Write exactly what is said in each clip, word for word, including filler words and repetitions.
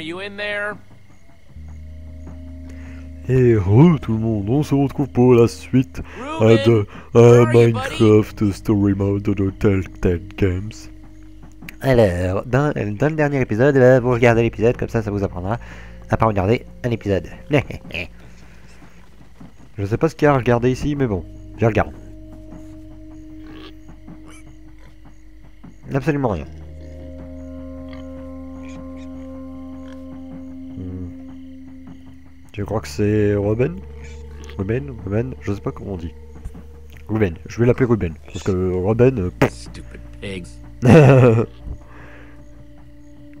are you in there? Et re tout le monde, on se retrouve pour la suite Reuben, uh, de uh, Minecraft you, Story Mode de Telltale Games. Alors, dans, dans le dernier épisode, euh, vous regardez l'épisode, comme ça, ça vous apprendra à pas regarder un épisode. Je sais pas ce qu'il y a à regarder ici, mais bon, je regarde. Absolument rien. Je crois que c'est Reuben. Reuben, Reuben, je sais pas comment on dit. Reuben, je vais l'appeler Reuben. Parce que Reuben. Euh,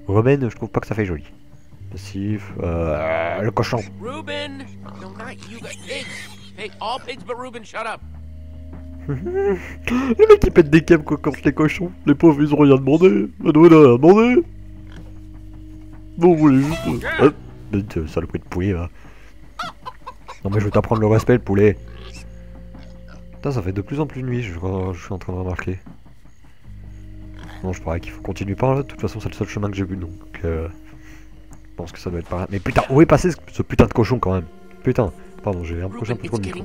Reuben, je trouve pas que ça fait joli. Passif, euh, le cochon. Reuben, no, not you, but pigs. Hey, all pigs but Reuben, shut up. Le mec qui pète des câbles contre les cochons. Les pauvres, ils ont rien demandé. Ils n'ont rien demandé. Bon, vous voulez juste. Hop. Saloperie de poulet là. Non mais je vais t'apprendre le respect, le poulet. Putain, ça fait de plus en plus nuit, je, je suis en train de remarquer. Non, je parie qu'il faut continuer par là, de toute façon c'est le seul chemin que j'ai vu, donc euh, je pense que ça doit être par là. Mais putain, où est passé ce, ce putain de cochon quand même? Putain, pardon, j'ai approché un peu trop de micro.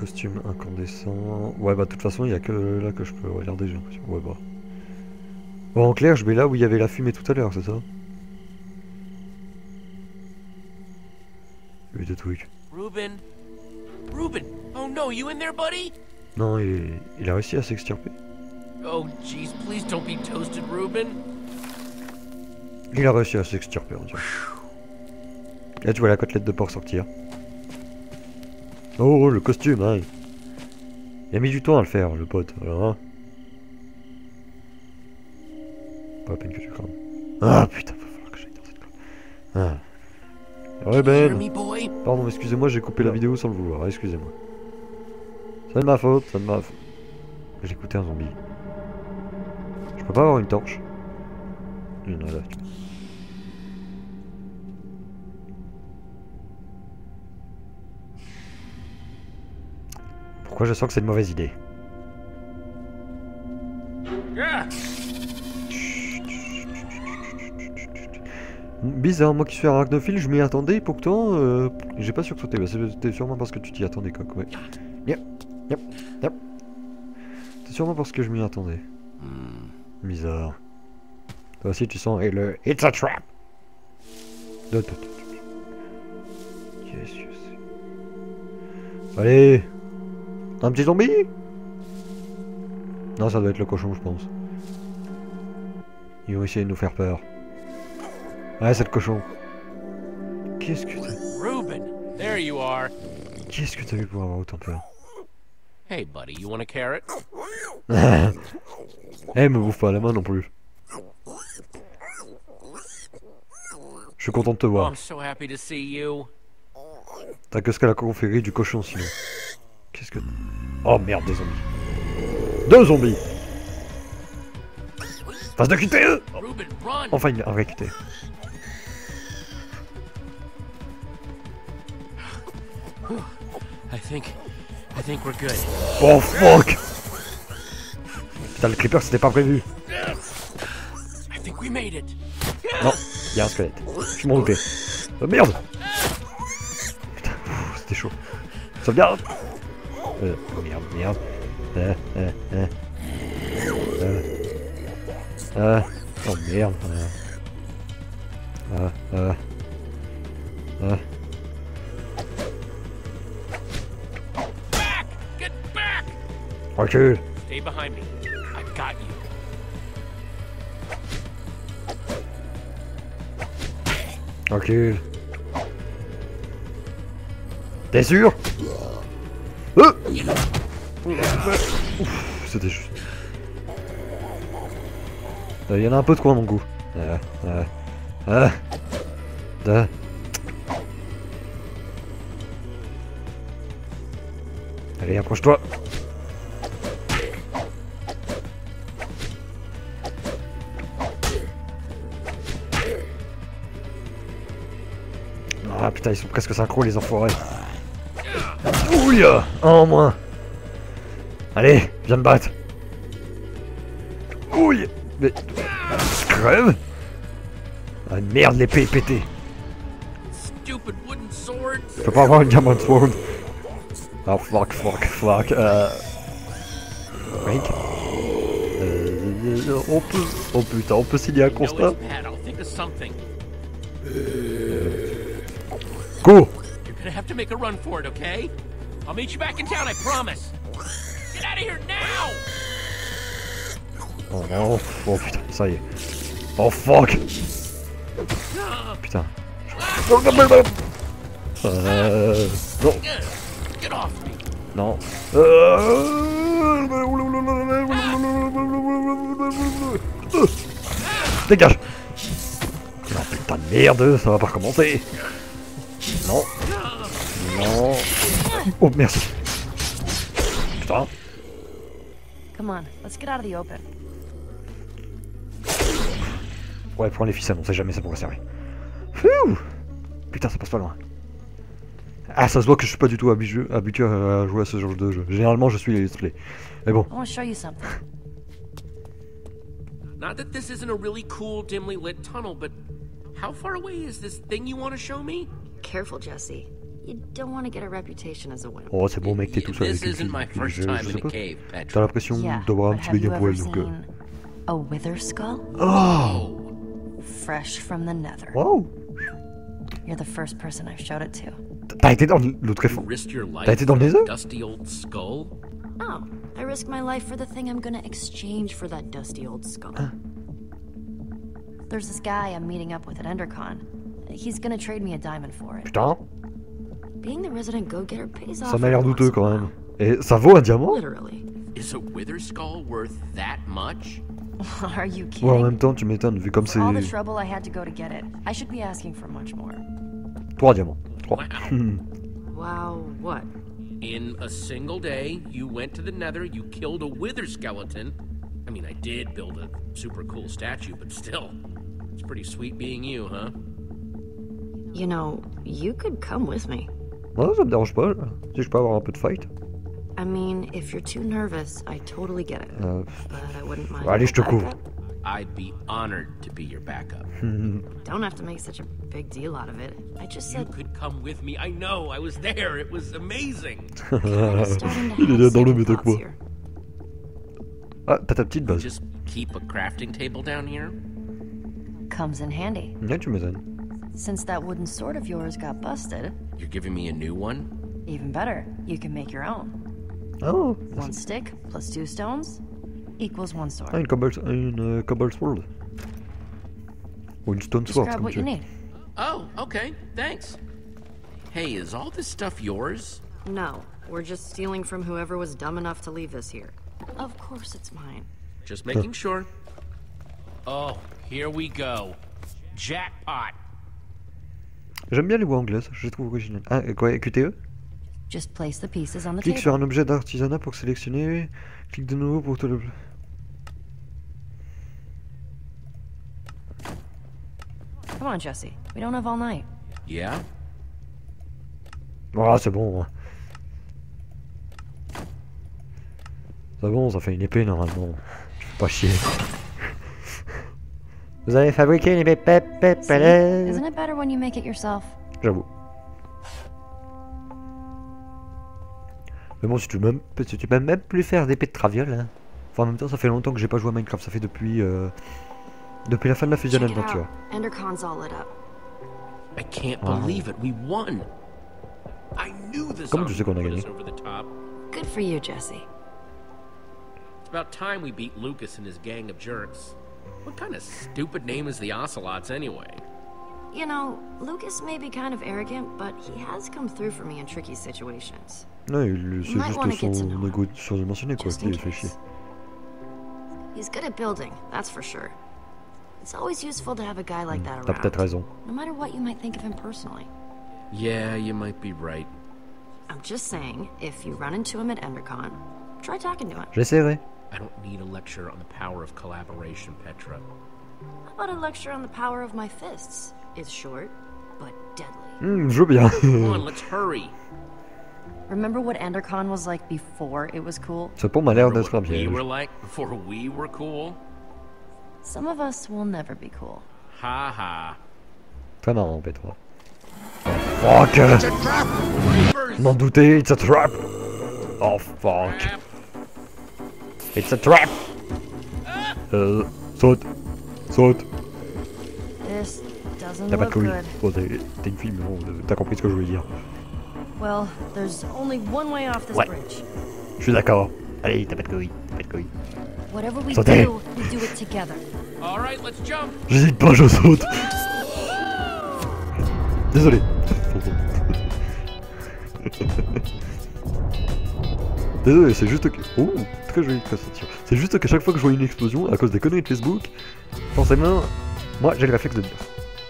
Costume incandescent. Ouais bah de toute façon il n'y a que là que je peux regarder, j'ai l'impression. Ouais bah. Bon, en clair je vais là où il y avait la fumée tout à l'heure, c'est ça? Il y avait des trucs. Reuben. Reuben. Oh no, you in there, buddy? Non, il, il a réussi à s'extirper. Oh jeez, please don't be toasted, Reuben. Il a réussi à s'extirper, on dirait. Là tu vois la côtelette de porc sortir. Oh, le costume, hein. Il a mis du temps à le faire, le pote, alors, hein. Pas à peine que tu crames. Ah, putain, va falloir que j'aille dans cette colle. Ah. Reuben. Pardon, excusez-moi, j'ai coupé la vidéo sans le vouloir, excusez-moi. C'est de ma faute, c'est de ma faute. J'ai écouté un zombie. Je peux pas avoir une torche. Il y en a là, tu vois. Pourquoi je sens que c'est une mauvaise idée? Bizarre, moi qui suis arachnophile, je m'y attendais, pourtant euh, j'ai pas sursauté. Bah, c'était sûrement parce que tu t'y attendais, coq. Ouais. Yep, yep, yep. C'est sûrement parce que je m'y attendais. Bizarre. Toi aussi tu sens et le It's a trap. Allez. Un petit zombie? Non, ça doit être le cochon, je pense. Ils vont essayer de nous faire peur. Ouais, c'est le cochon. Qu'est-ce que t'as... Reuben, there you are. Qu'est-ce que t'as vu pour avoir autant peur? Hey, buddy, you want a carrot? Eh, me bouffe pas la main non plus. Je suis content de te voir. Oh, I'm so happy to see you. T'as que ce qu'à la confrérie du cochon, sinon. Qu'est-ce que... Oh merde, des zombies. Deux zombies. Face de Q T E oh. Enfin, il a un vrai Q T E. I think... I think we're good. Oh fuck. Putain, le creeper, c'était pas prévu. I think we made it. Non, il y a un squelette. Je m'en doutais. Oh merde. Putain, c'était chaud. Ça vient. Euh, merde, merde. Euh, euh, euh. Euh. Euh. Oh merde. Euh. Euh. Euh. Back! Get back! Recule. Stay behind me. I've got you. Recule. T'es sûr? Euh Ouf, c'était juste. Il euh, y en a un peu de quoi, mon goût. Euh, euh, euh, euh. Allez, approche-toi. Ah putain, ils sont presque synchro, les enfoirés. Ouh là, un en moins. Allez, viens me battre. Oh, mais... Tu crèves? Ah merde, l'épée est pétée. Je peux pas avoir une Gammon Sword. Oh fuck, fuck, fuck. Euh... Rink. Euh... On peut... Oh putain, on peut signer un constat. Go! You're gonna have to make a run for it, okay? I'll meet you back in town, I promise. Get out of here now! Oh non, oh putain, ça y est. Oh fuck! Putain. Euh... Non. Non. Euh... Dégage! Non putain de merde, ça va pas recommencer. Non. Non. Oh merci. Putain. Come on, let's get out of the open. Ouais, prends les ficelles, on sait jamais ça pourrait servir. Phew! Putain, ça passe pas loin. Ah, ça se voit que je suis pas du tout habitué, habitué à jouer à ce genre de jeu. Généralement, je suis les let's play. Mais bon. Not that this isn't a really cool, dimly lit tunnel, but how far away is this thing you want to show me? Careful, Jesse. You don't want to get a reputation as a winner. Oh, c'est bon, mec, t'es tout seul avec une fille. Je, je sais pas. T'as l'impression d'avoir un petit béguin pour elle, donc... A wither skull? Oh! Fresh from the nether. Wow! You're the first person I've showed it to. T'as été dans l'autre effort. T'as été dans les œufs? Dusty old skull? Oh, I risked my life for the thing I'm gonna exchange for that dusty old skull. Ah. There's this guy I'm meeting up with at Endercon. He's gonna trade me a diamond for it. Putain. Being the resident go-getter pays off. Ça m'a l'air douteux quand même. Et ça vaut un diamant? Literally. Is a wither skull worth that much? Are you kidding? Ouais, en même temps, tu m'étonnes vu comme c'est. All the trouble I had to go to get it. I should be asking for much more. Trois diamants. Trois. Wow, what? In a single day, you went to the Nether, you killed a wither skeleton. I mean, I did build a super cool statue, but still, it's pretty sweet being you, huh? You know, you could come with me. Non, ça me dérange pas. Si je peux avoir un peu de fight. I mean, if you're too nervous, I totally get it. Uh, but I wouldn't mind. Allez, je te couvre. I'd be honored to be your backup. Don't have to make such a big deal out of it. I just said you could come with me. I know. I was there. It was amazing. Il est dans le méta quoi. Ah, t'as ta petite base. Just keep a crafting table down here. Comes in handy. Yeah, tu m'étonnes. Since that wooden sword of yours got busted, you're giving me a new one? Even better. You can make your own. Oh, one stick plus two stones equals one sword. Ah, une cobble, une uh, cobble sword. Ou une stone sword. Describe what you need. Oh, okay, thanks. Hey, is all this stuff yours? No, we're just stealing from whoever was dumb enough to leave this here. Of course it's mine. Just making sure. Oh, here we go. Jackpot. J'aime bien les voix anglaises, je les trouve originales. Ah, quoi, Q T E? Just place the pieces on the table. Clique sur un objet d'artisanat pour sélectionner. Clique de nouveau pour tout le. Come on, Jesse. We don't have all night. Yeah. Voilà, c'est bon. C'est bon, ça fait une épée normalement. Je peux pas chier. Vous avez fabriqué une épée pep pep. Isn't it better when you make it yourself? J'avoue. Mais bon, si tu peux si tu peux même plus faire d'épée de traviole, hein. Enfin, en même temps, ça fait longtemps que j'ai pas joué à Minecraft. Ça fait depuis euh, depuis la fin de la Fusion Adventure. Endercon's all lit up. I can't believe it. We won. I knew this. Comment tu sais qu'on a gagné? Good for you, Jesse. It's about time we beat Lucas and his gang of jerks. What kind of stupid name is the Ocelots anyway? You know, Lucas may be kind of arrogant, but he has come through for me in tricky situations. Non, c'est juste son égo surdimensionné quoi, qui fait chier. He's good at building, that's for sure. It's always useful to have a guy like that around. T'as peut-être raison. No matter what you might think of him personally. Yeah, you might be right. I'm just saying, if you run into him at Endercon, try talking to him. J'essaierai. I don't need a lecture on the power of collaboration, Petra. How about a lecture on the power of my fists? It's short, but deadly. Hmm, je veux bien. Come on, let's hurry. Remember what Endercon was like before it was cool? Ça pour m'a l'air d'être bien. We were like before we were cool. Some of us will never be cool. Ha ha. Come on, toi. Fuck! Je m'en doutais, it's a trap! Oh fuck! It's a trap! Euh, saute! Saute! T'as pas de couilles. Bon, t'es une fille, mais bon, t'as compris ce que je voulais dire. Well, there's only one way off this ouais. Bridge. Je suis d'accord. Allez, t'as pas de couilles. T'as pas de couilles. Whatever we Sautez. do, we do it together. All right, let's jump. J'hésite pas, je saute. Désolé. Désolé, c'est juste que... Oh, très joli, très sentir. C'est juste qu'à chaque fois que je vois une explosion, à cause des conneries de Facebook, forcément, moi j'ai le réflexe de dire...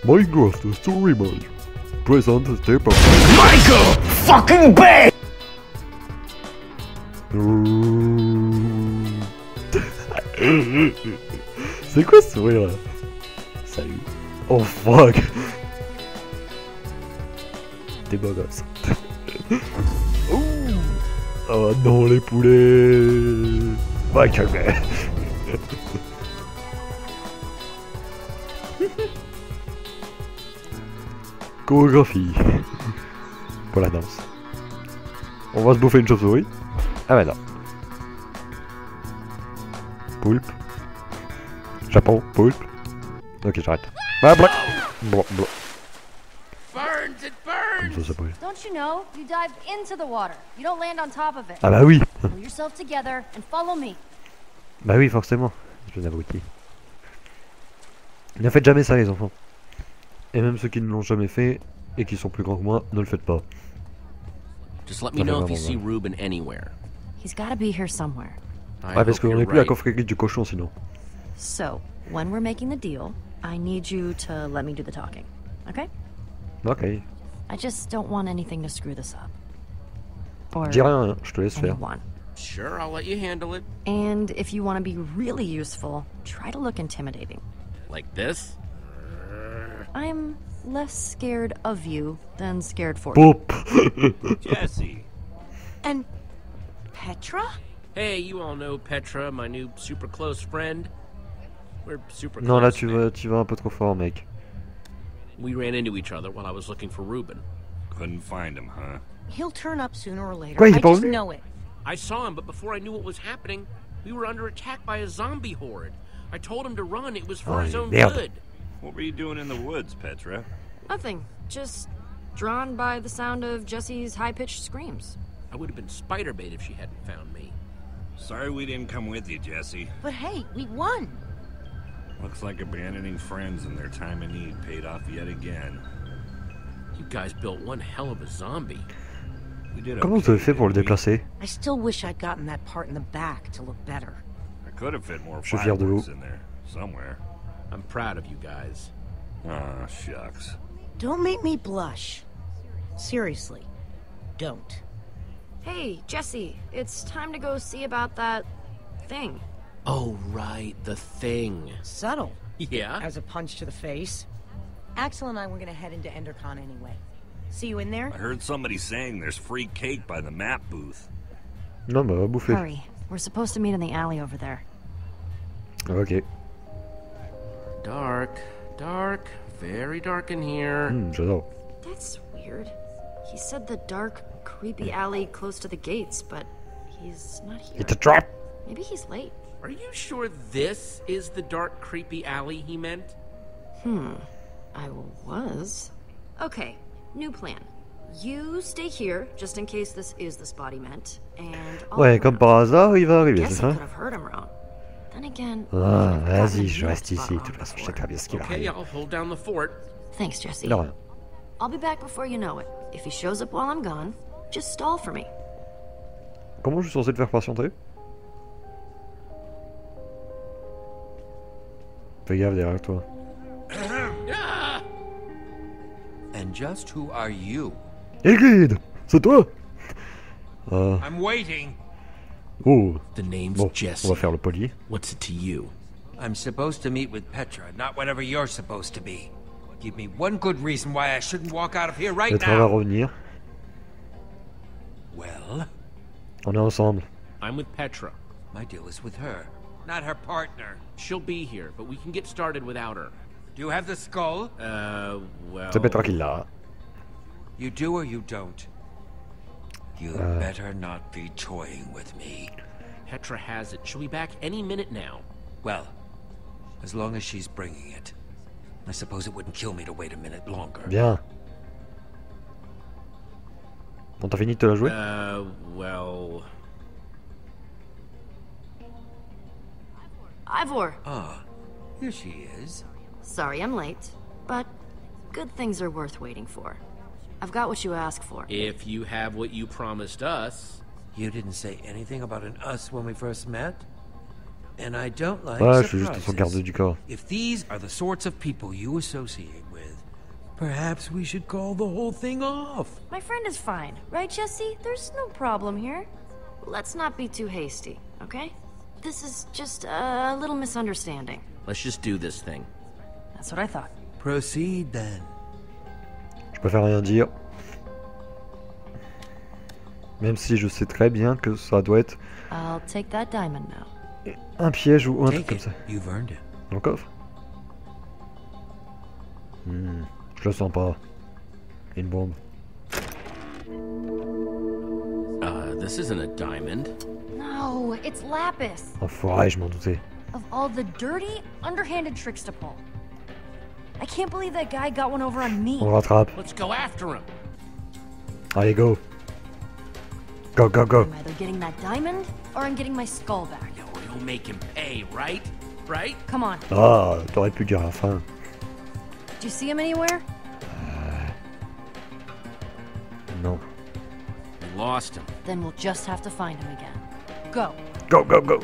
Minecraft Story Mode. Present step of... Michael fucking Bay. C'est quoi ce sourire là? Salut. Oh fuck. T'es beau gosse. Oh non les poulets. Michael Bay. Chorégraphie pour la danse. On va se bouffer une chauve-souris. Ah bah non. Poulpe. Japon, poulpe. Ok, j'arrête. Bah blah. Blah, blah. Burns, it burns. Comme ça, ça brûle. Don't you know, you dive into the water. You don't land on top of it. Ah bah oui. Pull yourself together and follow me. Bah oui, forcément. Je vous abrutis. Ne faites jamais ça, les enfants. Et même ceux qui ne l'ont jamais fait et qui sont plus grands que moi, ne le faites pas. Just let me know if you see Reuben anywhere. He's got to be here somewhere. Ah parce qu'on n'est plus à la confrérie du cochon sinon. So, when we're making the deal, I need you to let me do the talking. Okay? Okay. I just don't want anything to screw this up. Or dis rien, je te laisse faire. Sure, I'll let you handle it. And if you want to be really useful, try to look intimidating. Like this? I'm less scared of you than scared for you. Jesse. And Petra? Hey, you all know Petra, my new super close friend. We're super close. Non, là tu vas, tu vas un peu trop fort, mec. We ran into each other while I was looking for Reuben. Couldn't find him, huh? He'll turn up sooner or later. Quoi, il est pas revenu? I just know it. I saw him, but before I knew what was happening, we were under attack by a zombie horde. I told him to run. It was for oh, his own merde. good. What were you doing in the woods, Petra? Nothing. Just drawn by the sound of Jesse's high-pitched screams. I would have been spider bait if she hadn't found me. Sorry we didn't come with you, Jesse. But hey, we won! Looks like abandoning friends in their time of need paid off yet again. You guys built one hell of a zombie. We did Comment okay, vous avez fait pour le déplacer? I still wish I'd gotten that part in the back to look better. I could have fit more fireworks in there somewhere. I'm proud of you guys. Ah, shucks. Don't make me blush. Seriously, don't. Hey, Jesse, it's time to go see about that thing. Oh, right, the thing. Subtle. Yeah? As a punch to the face. Axel and I were going to head into Endercon anyway. See you in there? I heard somebody saying there's free cake by the map booth. Non, bah, bouffer. Hurry, we're supposed to meet in the alley over there. Okay. Dark, dark, very dark in here. Mm, that's weird. He said the dark, creepy alley close to the gates, but he's not here. It's a trap. Maybe he's late. Are you sure this is the dark, creepy alley he meant? Hmm, I was. Okay, new plan. You stay here, just in case this is the spot he meant. And I'll ouais, comme par hasard, il va arriver, c'est ça? I could have heard him wrong. Then again, ah, vas-y, je reste ici. De toute façon, je sais très bien ce qu'il arrive. Thanks, Jesse. Non, rien. I'll be back before you know it. If he shows up while I'm gone, just stall for me. Comment je suis censé te faire patienter? Fais gaffe derrière toi. And just who are you? Ingrid, c'est toi? Euh... I'm waiting. Oh, the name's bon, Jesse. On va faire le polier. What's it to you? I'm supposed to meet with Petra, not whatever you're supposed to be. Give me one good reason why I shouldn't walk out of here right Petra now. Va revenir. Well, on est ensemble. I'm with Petra. My deal is with her. Not her partner. She'll be here, but we can get started without her. Do you have the skull? Uh, well... Petra you do or you don't? You uh. better not be toying with me. Petra has it. She'll be back any minute now. Well, as long as she's bringing it. I suppose it wouldn't kill me to wait a minute longer. Bien. Bon, t'as fini de te la jouer? Uh, well... Ivor! Ah, here she is. Sorry I'm late, but good things are worth waiting for. I've got what you asked for. If you have what you promised us. You didn't say anything about an us when we first met? And I don't like ah, surprises. If these are the sorts of people you associate with, perhaps we should call the whole thing off. My friend is fine, right, Jesse? There's no problem here. Let's not be too hasty, okay? This is just a little misunderstanding. Let's just do this thing. That's what I thought. Proceed then. Je préfère rien dire. Même si je sais très bien que ça doit être I'll take that diamond now. Un piège ou un take truc it. Comme ça. You've earned it. Dans le coffre. Hmm, je le sens pas. Une bombe. Uh, this isn't a diamond. No, it's lapis. Enfoiré, je m'en doutais. Of all the dirty, underhanded tricks to pull. I can't believe that guy got one over on me. On rattrape. Let's go after him. Allez, go. Go, go, go. I'm either getting that diamond or I'm getting my skull back. No, you'll make him pay, right? Right? Come on. Ah, t'aurais pu dire à la fin. Do you see him anywhere? Uh, no. We lost him. Then we'll just have to find him again. Go. Go, go, go.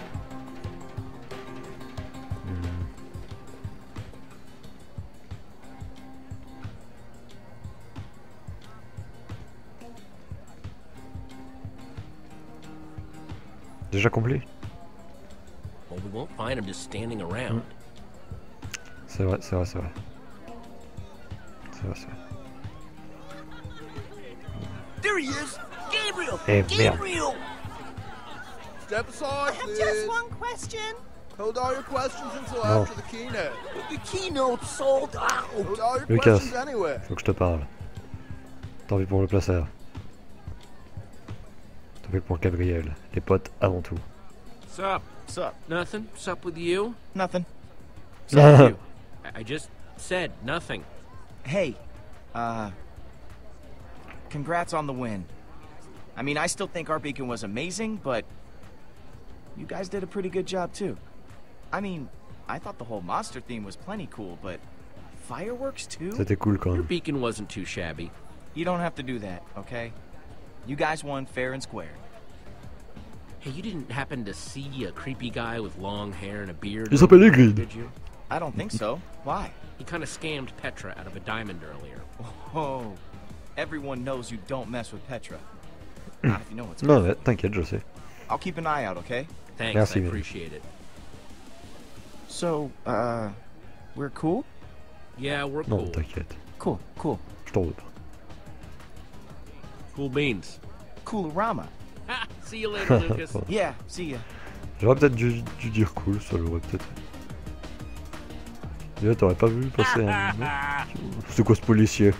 Déjà complet. Well, we won't find him just standing around. C'est vrai, c'est vrai, c'est vrai. C'est vrai, c'est vrai. There he is, Gabriel. Hey, Gabriel. Step aside, I have just one question. Hold all your questions until oh. after the keynote. But the keynote sold out. Hold all your Lucas, questions anyway. Faut que je te parle. Tant pis pour le placeur. Pour Gabriel, les potes avant tout. Sup? Sup? Nothing? Sup with you? Nothing. Sup with you? I just said nothing. Hey, uh... congrats on the win. I mean, I still think our beacon was amazing, but... you guys did a pretty good job, too. I mean, I thought the whole monster theme was plenty cool, but... fireworks, too? C'était cool quand même. Your beacon wasn't too shabby. You don't have to do that, okay? You guys won fair and square. Hey, you didn't happen to see a creepy guy with long hair and a beard? He's a peligro. Did you? I don't think so. Why? He kind of scammed Petra out of a diamond earlier. Oh, everyone knows you don't mess with Petra. Not if you know what's going on. No, t'inquiète, je sais. I'll keep an eye out, okay? Thanks, Merci, I appreciate man. It. So, uh, we're cool? Yeah, we're cool. Non, t'inquiète. Cool, cool. Je t'en veux pas. Cool beans. Coolorama. See you later, Lucas. Yeah, see ya. J'aurais peut-être dû, dû dire cool, ça l'aurait peut-être. Là, t'aurais pas vu passer un. C'est quoi ce policier?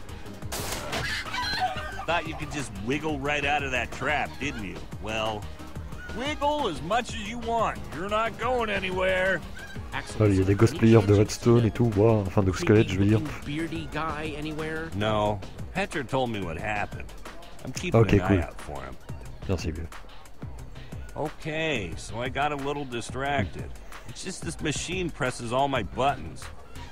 Thought you could just wiggle right out of that trap, didn't you? Well, wiggle as much as you want. You're not going anywhere. Ah, il y a des ghost players de Redstone et tout, wow. Enfin de squelette, je veux dire. No, Petra told me what happened. I'm keeping okay, an cool. eye out for him. Merci bien. Okay, so I got a little distracted. It's just this machine presses all my buttons.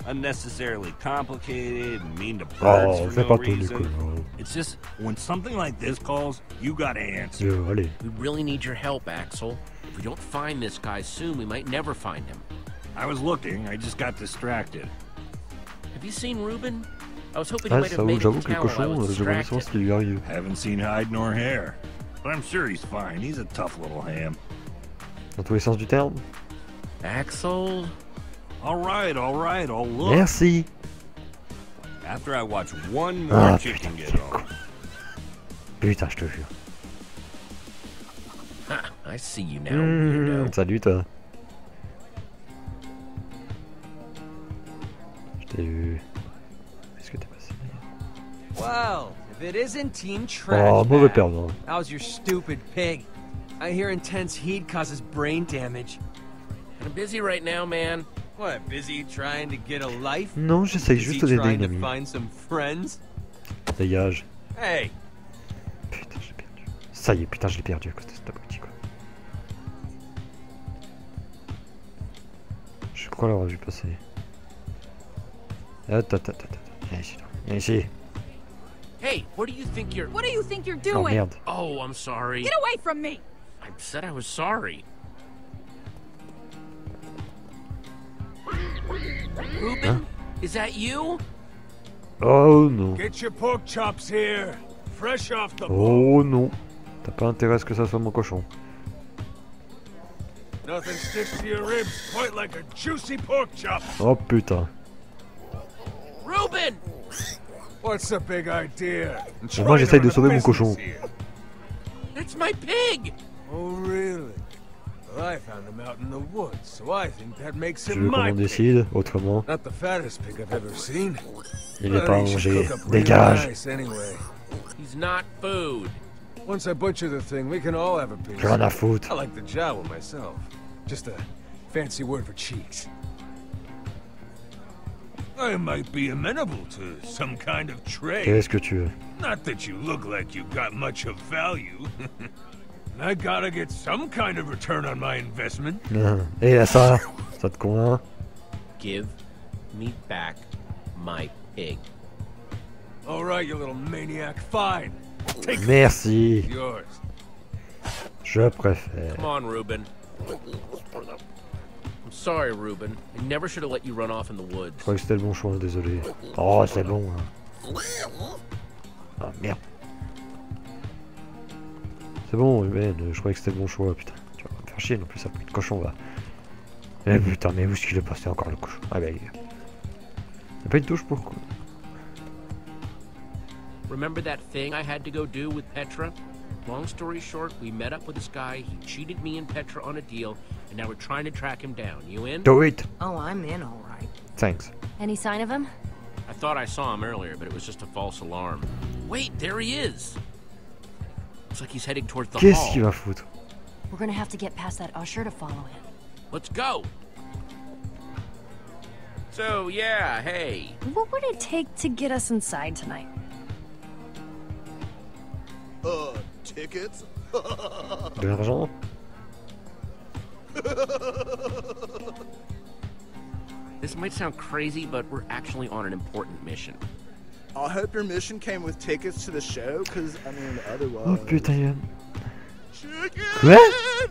Unnecessarily complicated, mean to birds oh, for no reason. Coup, it's just, when something like this calls, you gotta answer. Yeah, allez. We really need your help, Axel. If we don't find this guy soon, we might never find him. I was looking, I just got distracted. Have you seen Reuben? I was hoping ah, ça où, j'avoue que le cochon, je voulais savoir ce qui lui arrive. Haven't seen hide nor hair, but I'm sure he's fine. He's a tough little ham. Dans tous les sens du terme. Axel. All right, all right, I'll look. Merci. After I watch one more ah, chicken putain, get off. Putain, je te jure. I see you now. Mmh, you know. Salut toi. to... Well, if it isn't Team Trash. Oh, mauvais perdant. How's your stupid pig? I hear intense heat causes brain damage. I'm busy right now, man. What, busy trying to get a life? Non, j'essaie juste d'aider une amie. Find some friends? Dégage. Hey. Putain, j'ai perdu. Ça y est, putain, je l'ai perdu à cause de cet abruti, quoi. Je crois l'avoir vu passer. Attends, attends, attends. Viens ici, viens ici. Hey, what do you think you're... What do you think you're doing? Oh, oh, I'm sorry. Get away from me! I said I was sorry. Reuben, huh? Is that you? Oh, no. Get your pork chops here. Fresh off the oh, no. T'as pas intérêt à ce que ça soit mon cochon. Nothing sticks to your ribs quite like a juicy pork chop. Oh, putain. Reuben! What's the big idea? Au moins j'essaye de sauver mon cochon. That's my pig. Oh really? Well, I found him out in the woods, so I think that makes him my pig. Autrement. Not the fattest pig I've ever seen. Il est pas mangé. Dégage. He's not food. Once I butcher the thing, we can all have a piece. Rien à foutre. I like the jowl myself. Just a fancy word for cheeks. I might be amenable to some kind of trade. Qu'est-ce que tu veux? Not that you look like you got much of value. I gotta get some kind of return on my investment. Et ça, ça te convainc? Give me back my pig. All right, you little maniac. Fine. Take Merci. Yours. Je préfère. Come on, Reuben. I'm sorry, Reuben. I never should have let you run off in the woods. Je crois que c'était le bon choix, désolé. Oh, c'est bon. Hein. Ah merde. C'est bon, Reuben. Je crois que c'était le bon choix, putain. Tu vas pas me faire chier, non plus ça pue de cochon là. Eh putain, mais où est-ce qu'il est passé encore le cochon? Ah bah il y a pas une touche pour quoi. Remember that thing I had to go do with Petra? Long story short, we met up with this guy, he cheated me and Petra on a deal, and now we're trying to track him down. You in? Do it! Oh, I'm in, all right. Thanks. Any sign of him? I thought I saw him earlier, but it was just a false alarm. Wait, there he is! Looks like he's heading towards the Qu'est-ce hall. Qu'il va foutre? We're gonna have to get past that usher to follow him. Let's go! So, yeah, hey. What would it take to get us inside tonight? Uh... Tickets? De l'argent? This might sound crazy, but we're actually on an important mission. I hope your mission came with tickets to the show, because I mean, otherwise. Oh putain! Chicken! What?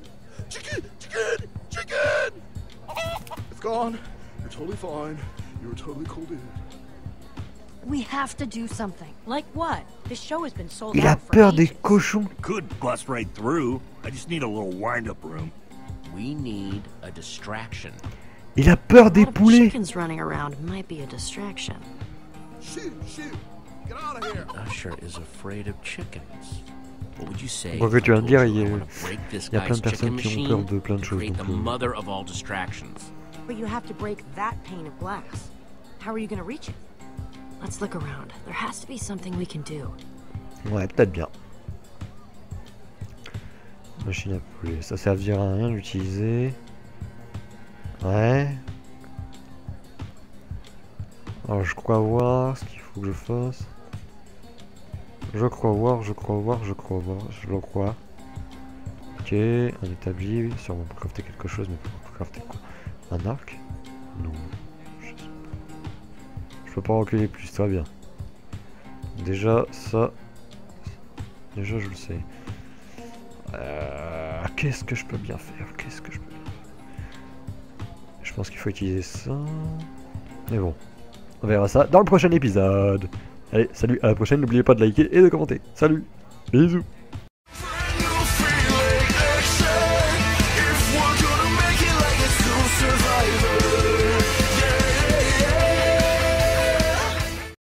Chicken! Chicken! Chicken! It's gone. You're totally fine. You're a totally cool dude. We have to do something. Like what? The show has been sold Il out for a peur des cochons. Could bust right through. I just need a little wind-up room. We need a distraction. Il a peur des poulets. Chickens running around might be a distraction. Shoot, shoot. Get out of here. Usher is afraid of chickens. What would you say? Bon, que tu vas me dire, il y a, il y a plein de personnes qui ont peur de plein de choses. The mother of all distractions. But you have to break that pane of glass. How are you going to reach it? Let's look around. There has to be something we can do. Ouais, peut-être bien. Machine à poulet, ça servira à rien d'utiliser. Ouais. Alors je crois voir ce qu'il faut que je fasse. Je crois voir, je crois voir, je crois voir, je le crois. Ok, un établi, sûrement pour crafter quelque chose, mais pour crafter quoi? Un arc? Non. Je peux pas reculer plus, très bien. Déjà ça, déjà je le sais. Euh, Qu'est-ce que je peux bien faire? Qu'est-ce que je peux bien faire? Je pense qu'il faut utiliser ça. Mais bon, on verra ça dans le prochain épisode. Allez, salut, à la prochaine. N'oubliez pas de liker et de commenter. Salut, bisous.